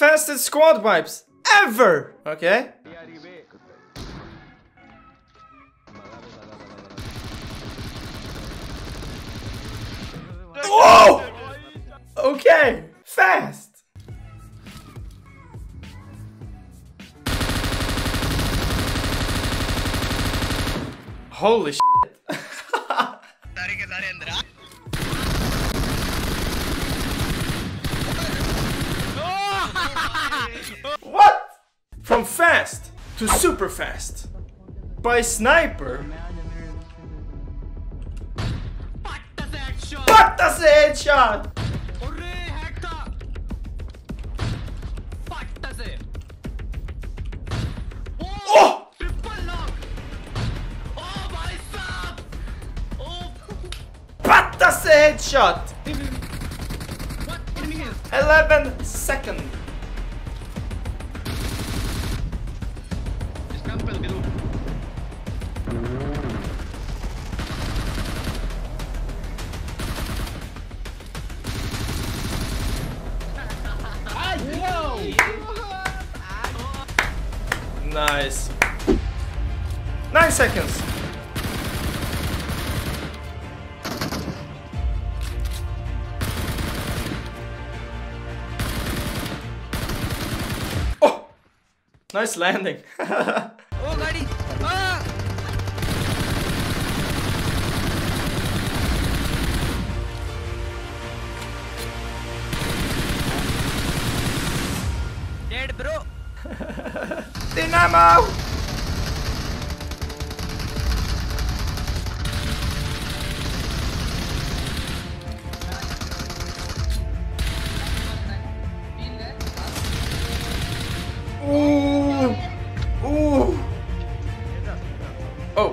fastest squad wipes ever. Okay. Whoa! Okay, fast. Holy shit. What? From fast to super fast by sniper. What does a headshot? Oh! What does a headshot? 11 seconds. Nice. 9 seconds. Oh! Nice landing. Oh, buddy. Ah! Dead, bro. Dynamo! Ooh! Ooh! Oh!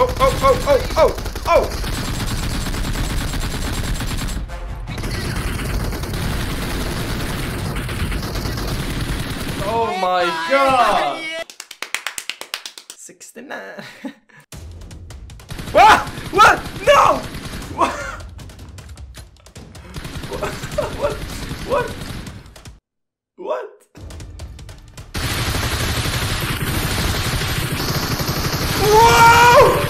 Oh, oh, oh, oh, oh, oh! Oh my god! 69. What? What? No! What? What? What? What? Whoa!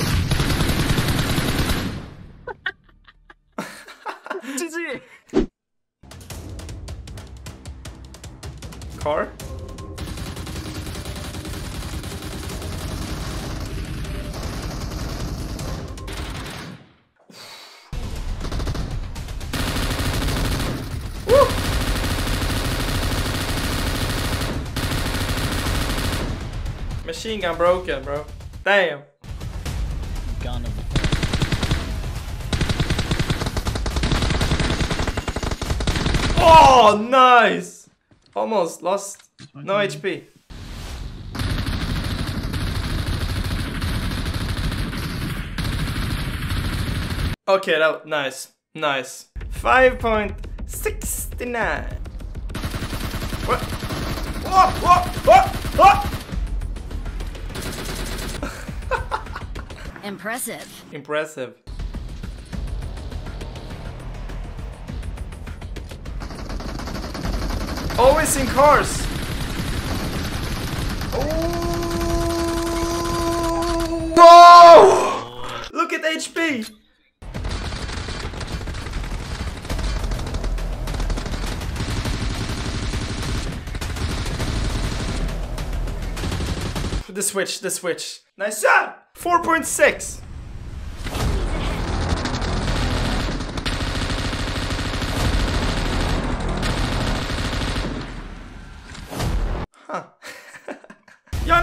Car? Woo! Machine gun broken, bro. Damn. Gun of the oh, nice. Almost lost. No HP. Okay, that was nice. Nice. 5.69. What? What? Impressive. Impressive. Always in cars. Oh. No! Look at HP. The switch, the switch. Nice shot. 4.6.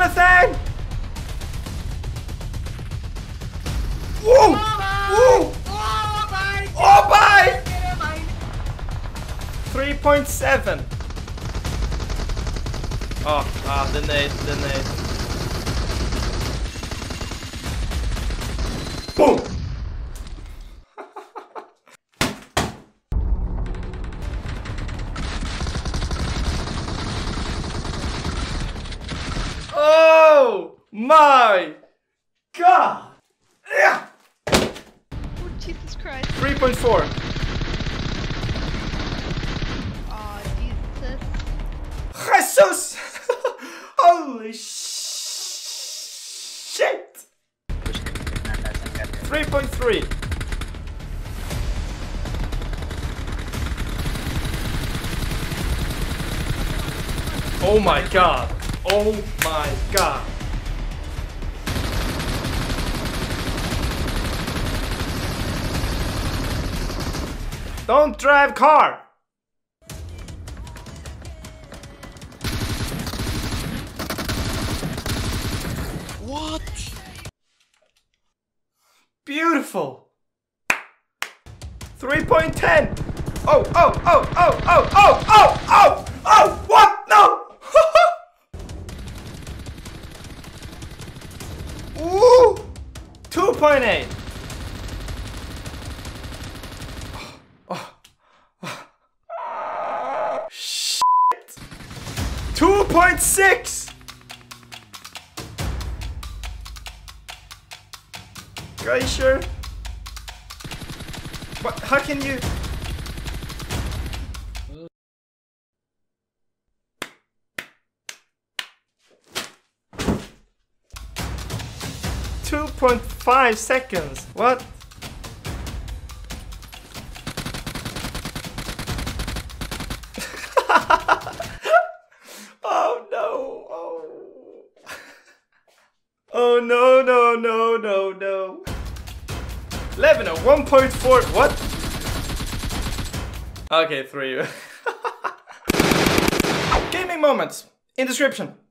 the thing! Whoa! Whoa! Oh my! 3.7. Oh, ah, the nade, the nade. Boom! Oh my God! Yeah! Oh Jesus Christ! 3.4. Oh Jesus! Jesus! Holy shit! 3.3. Oh my God. Oh my God. Don't drive car. What? Beautiful. 3.10. Oh, oh, oh, oh, oh, oh, oh, oh, oh, what? No! Ooh! 2.8. Oh, oh, oh. Shit. 2.6. Are you sure? But how can you? Mm. 2.5 seconds. What? Oh no! Oh. Oh no! No! No! No! No! Lebanon, 1.4, what? Okay, 3. Gaming Moments, in description.